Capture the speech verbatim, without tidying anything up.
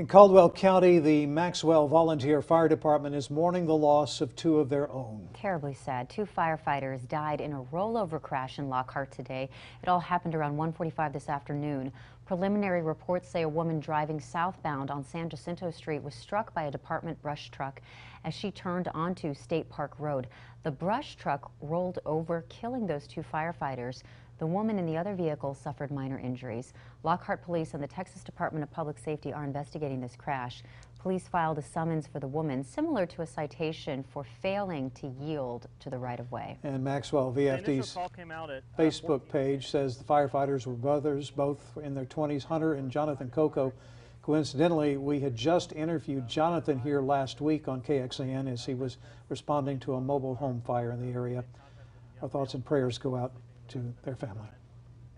In Caldwell County, the Maxwell Volunteer Fire Department is mourning the loss of two of their own. Terribly sad. Two firefighters died in a rollover crash in Lockhart today. It all happened around one forty-five this afternoon. Preliminary reports say a woman driving southbound on San Jacinto Street was struck by a department brush truck as she turned onto State Park Road. The brush truck rolled over, killing those two firefighters. The woman in the other vehicle suffered minor injuries. Lockhart Police and the Texas Department of Public Safety are investigating this crash. Police filed a summons for the woman, similar to a citation for failing to yield to the right-of-way. And Maxwell V F D's Facebook page says the firefighters were brothers, both in their twenties, Hunter and Jonathan Coco. Coincidentally, we had just interviewed Jonathan here last week on K X A N as he was responding to a mobile home fire in the area. Our thoughts and prayers go out to their family.